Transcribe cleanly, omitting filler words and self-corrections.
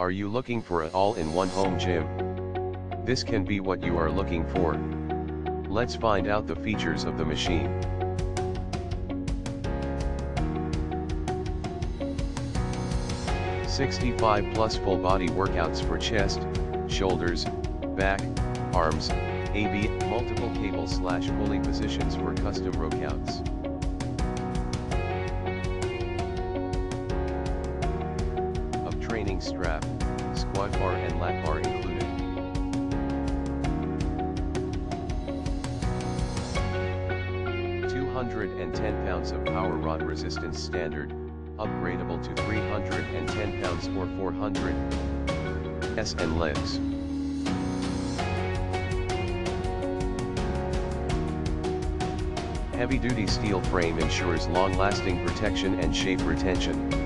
Are you looking for an all-in-one home gym? This can be what you are looking for. Let's find out the features of the machine. "65+ full body workouts for chest, shoulders, back, arms, ab, multiple cable/pulley positions for custom workouts. Of training strap, squat bar and lat bar included. £210 of power rod resistance standard, upgradable to £310 or 400 and legs. Heavy-duty steel frame ensures long-lasting protection and shape retention.